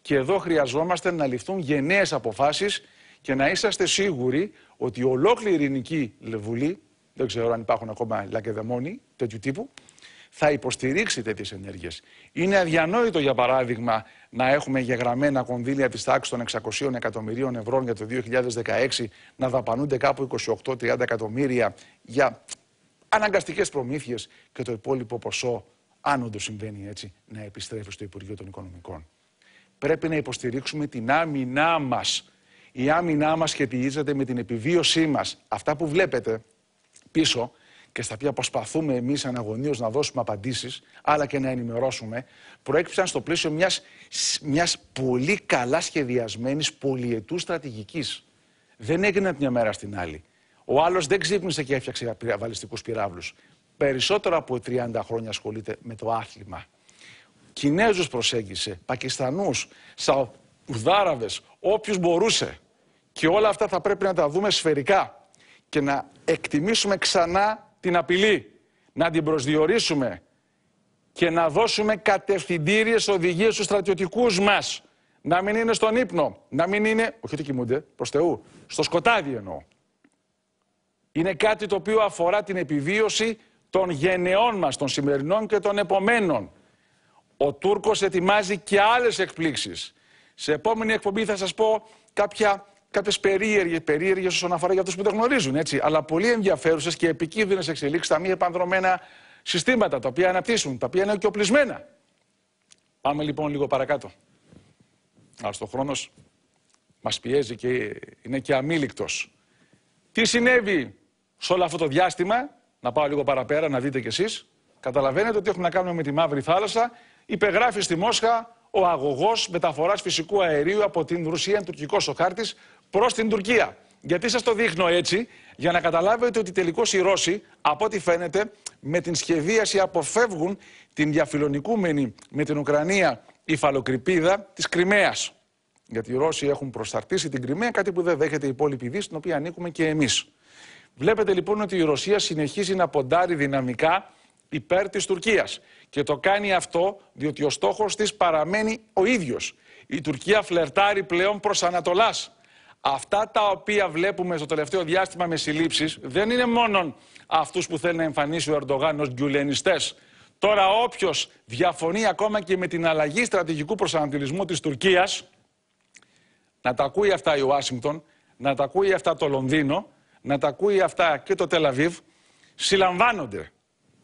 Και εδώ χρειαζόμαστε να ληφθούν γενναίες αποφάσεις και να είσαστε σίγουροι ότι η ολόκληρη ελληνική βουλή, δεν ξέρω αν υπάρχουν ακόμα λακεδαιμόνοι τέτοιου τύπου, θα υποστηρίξει τέτοιες ενέργειες. Είναι αδιανόητο, για παράδειγμα, να έχουμε γεγραμμένα κονδύλια της τάξης των εξακοσίων εκατομμυρίων ευρώ για το δύο χιλιάδες δεκαέξι να δαπανούνται κάπου είκοσι οκτώ με τριάντα εκατομμύρια για αναγκαστικές προμήθειες και το υπόλοιπο ποσό, αν όντως συμβαίνει έτσι, να επιστρέφει στο Υπουργείο των Οικονομικών. Πρέπει να υποστηρίξουμε την άμυνά μας. Η άμυνά μας σχετίζεται με την επιβίωσή μας. Αυτά που βλέπετε πίσω και στα οποία προσπαθούμε εμείς αναγωνίως να δώσουμε απαντήσεις, αλλά και να ενημερώσουμε, προέκυψαν στο πλαίσιο μιας, μιας πολύ καλά σχεδιασμένης πολυετούς στρατηγικής. Δεν έγινε από μια μέρα στην άλλη. Ο άλλος δεν ξύπνησε και έφτιαξε βαλιστικούς πυράβλους. Περισσότερο από τριάντα χρόνια ασχολείται με το άθλημα. Κινέζους προσέγγισε, Πακιστανούς, Σαουδάραβες, όποιους μπορούσε. Και όλα αυτά θα πρέπει να τα δούμε σφαιρικά και να εκτιμήσουμε ξανά την απειλή, να την προσδιορίσουμε και να δώσουμε κατευθυντήριες οδηγίες στους στρατιωτικούς μας. Να μην είναι στον ύπνο, να μην είναι, όχι ότι κοιμούνται, προς Θεού, στο σκοτάδι εννοώ. Είναι κάτι το οποίο αφορά την επιβίωση των γενεών μας, των σημερινών και των επομένων. Ο Τούρκος ετοιμάζει και άλλες εκπλήξεις. Σε επόμενη εκπομπή θα σας πω κάποια, κάποιες περίεργες, περίεργες όσον αφορά για αυτούς που δεν γνωρίζουν, έτσι, αλλά πολύ ενδιαφέρουσες και επικίνδυνες εξελίξεις στα μη επανδρωμένα συστήματα, τα οποία αναπτύσσουν, τα οποία είναι και οπλισμένα. Πάμε λοιπόν λίγο παρακάτω. Αλλά στο χρόνος μας πιέζει και είναι και αμήλικτος. Τι συνέβη σε όλο αυτό το διάστημα, να πάω λίγο παραπέρα, να δείτε κι εσείς. Καταλαβαίνετε ότι έχουμε να κάνουμε με τη Μαύρη Θάλασσα. Υπεγράφει στη Μόσχα ο αγωγός μεταφοράς φυσικού αερίου από την Ρουσία, είναι τουρκικός ο χάρτης, προς την Τουρκία. Γιατί σας το δείχνω έτσι, για να καταλάβετε ότι τελικώς οι Ρώσοι, από ό,τι φαίνεται, με την σχεδίαση αποφεύγουν την διαφιλονικούμενη με την Ουκρανία υφαλοκρηπίδα της Κριμαίας. Γιατί οι Ρώσοι έχουν προσαρτήσει την Κριμαία, κάτι που δεν δέχεται η υπόλοιπη Δύση, στην οποία ανήκουμε και εμείς. Βλέπετε λοιπόν ότι η Ρωσία συνεχίζει να ποντάρει δυναμικά υπέρ της Τουρκίας. Και το κάνει αυτό διότι ο στόχος της παραμένει ο ίδιος. Η Τουρκία φλερτάρει πλέον προς Ανατολάς. Αυτά τα οποία βλέπουμε στο τελευταίο διάστημα με συλλήψεις δεν είναι μόνο αυτούς που θέλει να εμφανίσει ο Ερντογάν ως γκιουλενιστές. Τώρα όποιος διαφωνεί ακόμα και με την αλλαγή στρατηγικού προσανατολισμού της Τουρκίας, να τα ακούει αυτά η Ουάσιγκτον, να τα ακούει αυτά το Λονδίνο, να τα ακούει αυτά και το Τελαβίβ, συλλαμβάνονται.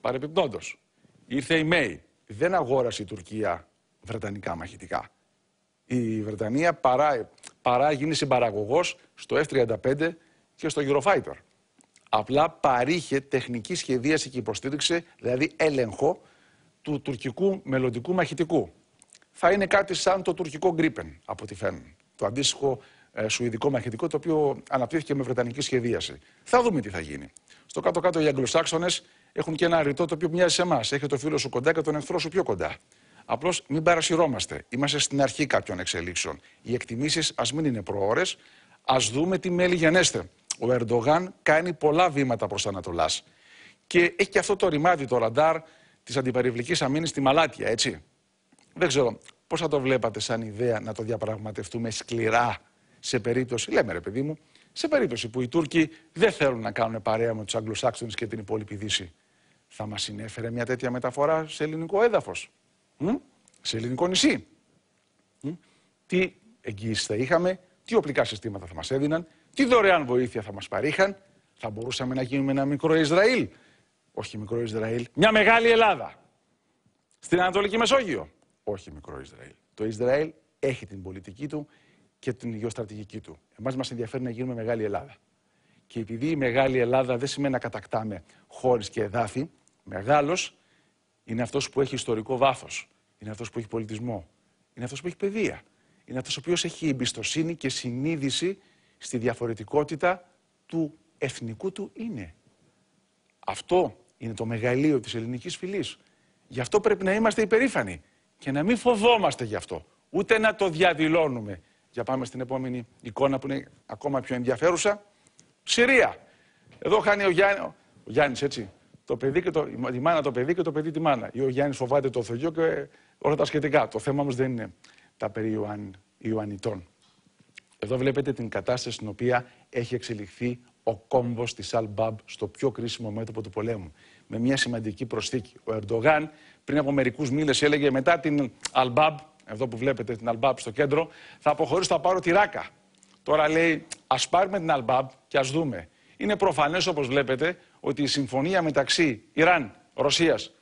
Παρεπιπτόντως, ήρθε η Μέη. Δεν αγόρασε η Τουρκία βρετανικά μαχητικά. Η Βρετανία παρά, παρά γίνει συμπαραγωγός στο εφ τριάντα πέντε και στο Eurofighter. Απλά παρήχε τεχνική σχεδίαση και υποστήριξη, δηλαδή έλεγχο του τουρκικού μελλοντικού μαχητικού. Θα είναι κάτι σαν το τουρκικό Gripen, από ό,τι φαίνουν. Το αντίστοιχο ε, σουηδικό μαχητικό, το οποίο αναπτύχθηκε με βρετανική σχεδίαση. Θα δούμε τι θα γίνει. Στο κάτω-κάτω, οι Αγγλοσάξονες έχουν και ένα ρητό το οποίο μοιάζει σε εμάς. Έχει το φίλο σου κοντά και τον εχθρό σου πιο κοντά. Απλώς μην παρασυρώμαστε. Είμαστε στην αρχή κάποιων εξελίξεων. Οι εκτιμήσεις ας μην είναι προώρες. Ας δούμε τι μέλη γενέστε. Ο Ερντογάν κάνει πολλά βήματα προς Ανατολάς. Και έχει και αυτό το ρημάδι, το ραντάρ της αντιπεριβλικής αμήνης στη Μαλάτια, έτσι. Δεν ξέρω πώς θα το βλέπατε σαν ιδέα να το διαπραγματευτούμε σκληρά σε περίπτωση, λέμε ρε παιδί μου, σε περίπτωση που οι Τούρκοι δεν θέλουν να κάνουν παρέα με τους Αγγλοσάξονες και την υπόλοιπη Δύση. Θα μας συνέφερε μια τέτοια μεταφορά σε ελληνικό έδαφος, μ? σε ελληνικό νησί. Μ? Τι εγγύηση θα είχαμε, τι οπλικά συστήματα θα μας έδιναν, τι δωρεάν βοήθεια θα μας παρήχαν, θα μπορούσαμε να γίνουμε ένα μικρό Ισραήλ. Όχι μικρό Ισραήλ, μια μεγάλη Ελλάδα. Στην Ανατολική Μεσόγειο. Όχι μικρό Ισραήλ. Το Ισραήλ έχει την πολιτική του και την γεωστρατηγική του. Εμάς μας ενδιαφέρει να γίνουμε μεγάλη Ελλάδα. Και επειδή η μεγάλη Ελλάδα δεν σημαίνει να κατακτάμε χώρες και εδάφη, μεγάλος είναι αυτός που έχει ιστορικό βάθος, είναι αυτός που έχει πολιτισμό, είναι αυτός που έχει παιδεία, είναι αυτός ο οποίος έχει εμπιστοσύνη και συνείδηση στη διαφορετικότητα του εθνικού του είναι. Αυτό είναι το μεγαλείο της ελληνικής φυλής. Γι' αυτό πρέπει να είμαστε υπερήφανοι και να μην φοβόμαστε γι' αυτό, ούτε να το διαδηλώνουμε. Για πάμε στην επόμενη εικόνα που είναι ακόμα πιο ενδιαφέρουσα. Συρία. Εδώ χάνει ο, Γιάννη, ο Γιάννης, έτσι, το παιδί και το, η μάνα το παιδί και το παιδί τη μάνα. Ή ο Γιάννης φοβάται το Θεό και όλα τα σχετικά. Το θέμα όμως δεν είναι τα περί Ιωάν, Ιωαννιτών. Εδώ βλέπετε την κατάσταση στην οποία έχει εξελιχθεί ο κόμβος της Αλ-Μπαμπ στο πιο κρίσιμο μέτωπο του πολέμου. Με μια σημαντική προσθήκη. Ο Ερντογάν πριν από μερικούς μήνες έλεγε μετά την Αλ-Μπαμπ, εδώ που βλέπετε την Αλ-Μπαμπ στο κέντρο, θα αποχωρήσω, θα πάρω τη Ράκα. Τώρα λέει, ας πάρουμε την Αλ-Μπαμπ και ας δούμε. Είναι προφανές, όπως βλέπετε, ότι η συμφωνία μεταξύ Ιράν, Ρωσίας,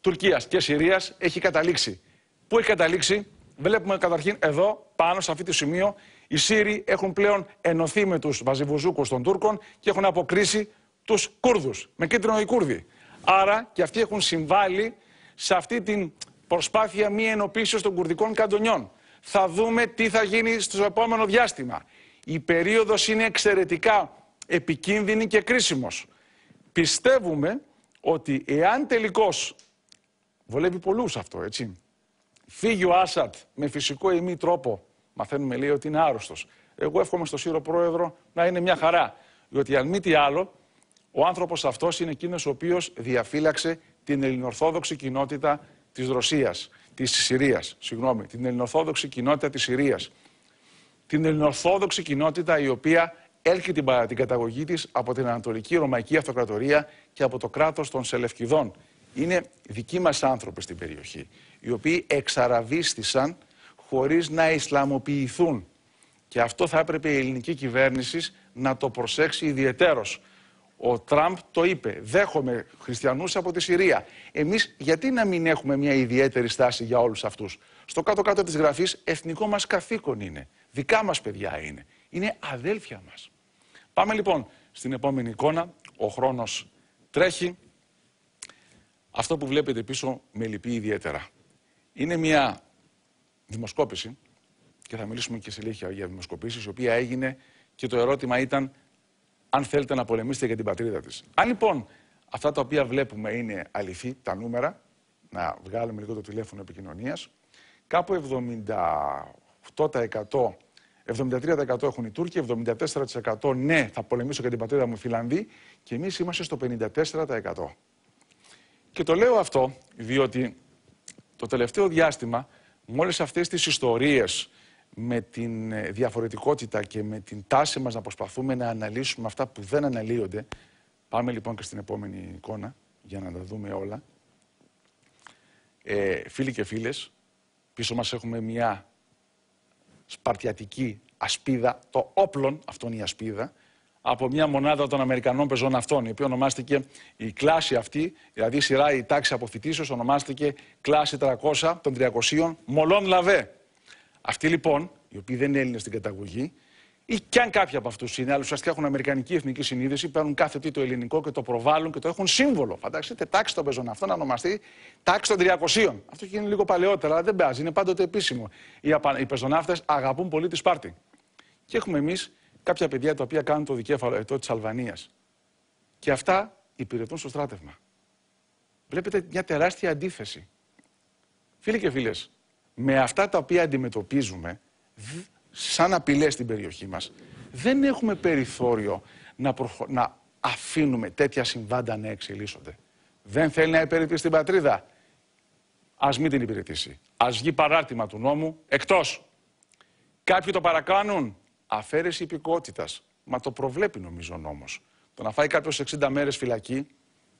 Τουρκίας και Συρίας έχει καταλήξει. Πού έχει καταλήξει? Βλέπουμε καταρχήν εδώ, πάνω σε αυτό το σημείο, οι Σύριοι έχουν πλέον ενωθεί με τους βαζιβουζούκους των Τούρκων και έχουν αποκρίσει τους Κούρδους. Με κίτρινο οι Κούρδοι. Άρα και αυτοί έχουν συμβάλει σε αυτή την προσπάθεια μη ενοποίησης των κουρδικών καντονιών. Θα δούμε τι θα γίνει στο επόμενο διάστημα. Η περίοδος είναι εξαιρετικά επικίνδυνη και κρίσιμος. Πιστεύουμε ότι εάν τελικώς, βολεύει πολλούς αυτό, έτσι, φύγει ο Άσαντ με φυσικό ή μη τρόπο, μαθαίνουμε λέει ότι είναι άρρωστος. Εγώ εύχομαι στο Σύρο πρόεδρο να είναι μια χαρά, διότι αν μη τι άλλο, ο άνθρωπος αυτός είναι εκείνος ο οποίος διαφύλαξε την ελληνοορθόδοξη κοινότητα της Ρωσίας, της Συρίας, συγγνώμη, την ελληνοορθόδοξη κοινότητα της Συρίας. Την ελληνοορθόδοξη κοινότητα η οποία έλκει την, την καταγωγή της από την Ανατολική Ρωμαϊκή Αυτοκρατορία και από το κράτος των Σελευκηδών. Είναι δικοί μας άνθρωποι στην περιοχή, οι οποίοι εξαραβίστησαν χωρίς να ισλαμοποιηθούν. Και αυτό θα έπρεπε η ελληνική κυβέρνηση να το προσέξει ιδιαιτέρως. Ο Τραμπ το είπε, δέχομαι χριστιανούς από τη Συρία. Εμείς γιατί να μην έχουμε μια ιδιαίτερη στάση για όλους αυτούς? Στο κάτω-κάτω της γραφής εθνικό μας καθήκον είναι. Δικά μας παιδιά είναι. Είναι αδέλφια μας. Πάμε λοιπόν στην επόμενη εικόνα. Ο χρόνος τρέχει. Αυτό που βλέπετε πίσω με λυπεί ιδιαίτερα. Είναι μια δημοσκόπηση και θα μιλήσουμε και σε λίγα για δημοσκοπήσεις, η οποία έγινε και το ερώτημα ήταν αν θέλετε να πολεμήσετε για την πατρίδα της. Αν λοιπόν αυτά τα οποία βλέπουμε είναι αληθή, τα νούμερα, να βγάλουμε λίγο το τηλέφωνο επικοινωνίας, κάπου εβδομήντα οκτώ τοις εκατό, εβδομήντα τρία τοις εκατό έχουν οι Τούρκοι, εβδομήντα τέσσερα τοις εκατό ναι, θα πολεμήσω για την πατρίδα μου, Φιλανδοί, και εμείς είμαστε στο πενήντα τέσσερα τοις εκατό. Και το λέω αυτό διότι το τελευταίο διάστημα με όλες αυτές τις ιστορίες με την διαφορετικότητα και με την τάση μας να προσπαθούμε να αναλύσουμε αυτά που δεν αναλύονται. Πάμε λοιπόν και στην επόμενη εικόνα για να τα δούμε όλα. Ε, φίλοι και φίλες, πίσω μας έχουμε μια σπαρτιατική ασπίδα, το όπλον, αυτό είναι η ασπίδα, από μια μονάδα των Αμερικανών πεζών αυτών, η οποία ονομάστηκε η κλάση αυτή, δηλαδή η σειρά, η τάξη αποθητήσεως, ονομάστηκε κλάση τριακόσια των τριακοσίων Μολών Λαβέ. Αυτοί λοιπόν, οι οποίοι δεν είναι Έλληνες στην καταγωγή, ή κι αν κάποιοι από αυτούς είναι, αλλά ουσιαστικά έχουν αμερικανική εθνική συνείδηση, παίρνουν κάθε τι το ελληνικό και το προβάλλουν και το έχουν σύμβολο. Φανταστείτε, τάξη των πεζών αυτών να ονομαστεί τάξη των τριακοσίων. Αυτό έχει γίνει λίγο παλαιότερα, αλλά δεν πειράζει, είναι πάντοτε επίσημο. Οι, οι πεζοναύτες αγαπούν πολύ τη Σπάρτη. Και έχουμε εμείς κάποια παιδιά τα οποία κάνουν το δικέφαλο ετώ της Αλβανίας. Και αυτά υπηρετούν στο στράτευμα. Βλέπετε μια τεράστια αντίθεση. Φίλοι και φίλες, με αυτά τα οποία αντιμετωπίζουμε, σαν απειλές στην περιοχή μας, δεν έχουμε περιθώριο να, προχω... να αφήνουμε τέτοια συμβάντα να εξελίσσονται. Δεν θέλει να υπηρετήσει την πατρίδα. Ας μην την υπηρετήσει. Ας βγει παράρτημα του νόμου, εκτός. Κάποιοι το παρακάνουν. Αφαίρεση υπηκότητας. Μα το προβλέπει νομίζω ο νόμος. Το να φάει κάποιος εξήντα μέρες φυλακή,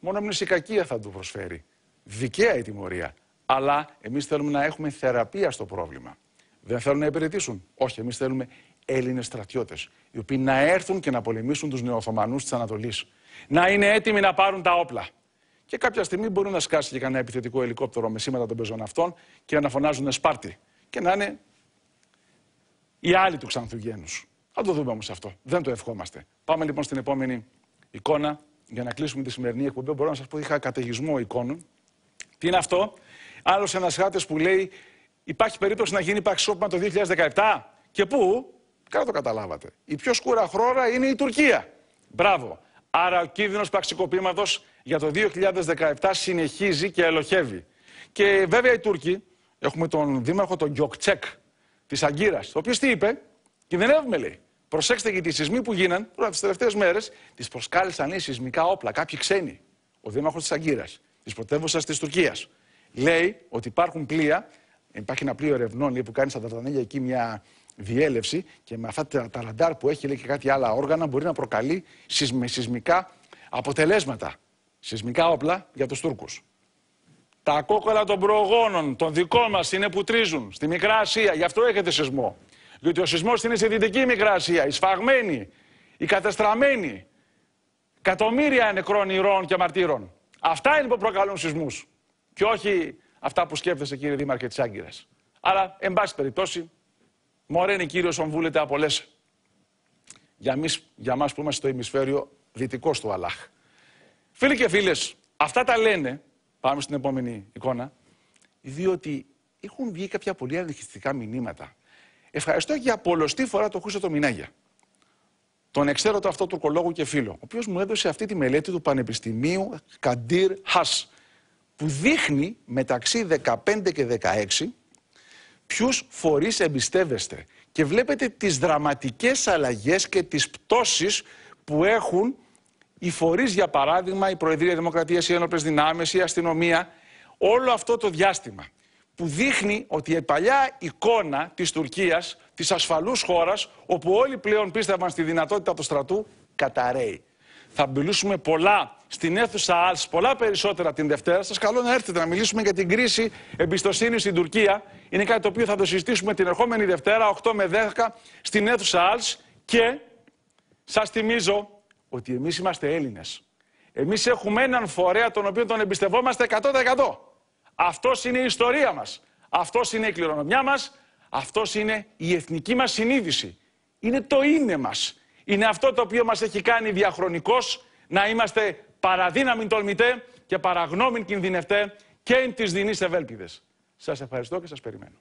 μόνο μνησικακία θα του προσφέρει. Δικαία η τιμωρία. Αλλά εμείς θέλουμε να έχουμε θεραπεία στο πρόβλημα. Δεν θέλουν να υπηρετήσουν. Όχι, εμείς θέλουμε Έλληνες στρατιώτες, οι οποίοι να έρθουν και να πολεμήσουν τους νεοοθωμανούς της Ανατολής. Να είναι έτοιμοι να πάρουν τα όπλα. Και κάποια στιγμή μπορεί να σκάσει και κανένα επιθετικό ελικόπτερο με σήματα των πεζών αυτών και να φωνάζουν Σπάρτη. Και να είναι οι άλλοι του Ξανθουγένους. Θα το δούμε όμως αυτό. Δεν το ευχόμαστε. Πάμε λοιπόν στην επόμενη εικόνα για να κλείσουμε τη σημερινή εκπομπή. Μπορώ να σας πω είχα καταιγισμό εικόνων. Τι είναι αυτό? Άλλος ένας χάτης που λέει υπάρχει περίπτωση να γίνει πραξικόπημα το δύο χιλιάδες δεκαεπτά. Και πού? Καλά το καταλάβατε. Η πιο σκούρα χώρα είναι η Τουρκία. Μπράβο. Άρα ο κίνδυνος πραξικοπήματος για το δύο χιλιάδες δεκαεπτά συνεχίζει και ελοχεύει. Και βέβαια οι Τούρκοι, έχουμε τον δήμαρχο τον Γκιοκτσέκ της Αγκύρας, ο οποίος τι είπε? Κινδυνεύουμε, λέει. Προσέξτε, γιατί οι σεισμοί που γίναν τώρα τις τελευταίες μέρες, τις προσκάλεσαν οι σεισμικά όπλα, κάποιοι ξένοι. Ο δήμαρχος της Αγκύρας, της πρωτεύουσας της Τουρκίας, λέει ότι υπάρχουν πλοία. Υπάρχει ένα πλοίο ερευνών, λέει, που κάνει στα Δαρδανέλια εκεί μια διέλευση και με αυτά τα ραντάρ που έχει, λέει, και κάτι άλλα όργανα μπορεί να προκαλεί σεισμικά αποτελέσματα. Σεισμικά όπλα για τους Τούρκους. Τα κόκκαλα των προγόνων, των δικών μας, είναι που τρίζουν στη Μικρά Ασία. Γι' αυτό έχετε σεισμό. Διότι ο σεισμός είναι στη Δυτική Μικρά Ασία, η σφαγμένη, η κατεστραμμένη. Εκατομμύρια νεκρών ηρώων και μαρτύρων. Αυτά είναι που προκαλούν σεισμούς. Και όχι αυτά που σκέφτεσαι, κύριε δήμαρχε της Άγκυρας. Αλλά, εν πάση περιπτώσει, μωρένει κύριος ομβούλεται από λες. Για, για μας που είμαστε στο ημισφαίριο δυτικό του Αλλάχ. Φίλοι και φίλες, αυτά τα λένε, πάμε στην επόμενη εικόνα, διότι έχουν βγει κάποια πολύ ανησυχητικά μηνύματα. Ευχαριστώ για πολλωστή φορά τον Χούσοτο Μινάγια, τον εξαίρετο αυτό τουρκολόγο και φίλο, ο οποίος μου έδωσε αυτή τη μελέτη του Πανεπιστημίου Καντήρ Χασ, που δείχνει μεταξύ δεκαπέντε και δεκαέξι ποιους φορείς εμπιστεύεστε. Και βλέπετε τις δραματικές αλλαγές και τις πτώσεις που έχουν οι φορείς, για παράδειγμα, η Προεδρία Δημοκρατίας, οι Ένοπλες Δυνάμεις, η Αστυνομία, όλο αυτό το διάστημα. Που δείχνει ότι η παλιά εικόνα της Τουρκίας, της ασφαλούς χώρας, όπου όλοι πλέον πίστευαν στη δυνατότητα του στρατού, καταρρέει. Θα μιλήσουμε πολλά στην αίθουσα Άλς, πολλά περισσότερα την Δευτέρα. Σας καλώ να έρθετε να μιλήσουμε για την κρίση εμπιστοσύνης στην Τουρκία. Είναι κάτι το οποίο θα το συζητήσουμε την ερχόμενη Δευτέρα, οκτώ με δέκα, στην αίθουσα Άλς. Και σας θυμίζω ότι εμείς είμαστε Έλληνες. Εμείς έχουμε έναν φορέα τον οποίο τον εμπιστευόμαστε εκατό τοις εκατό. Αυτός είναι η ιστορία μας. Αυτός είναι η κληρονομιά μας. Αυτός είναι η εθνική μας συνείδηση. Είναι το είναι μας. Είναι αυτό το οποίο μας έχει κάνει διαχρονικώς να είμαστε παραδύναμιν τολμητέ και παραγνώμην κινδυνευτέ και εν της δινής ευέλπιδες. Σας ευχαριστώ και σας περιμένω.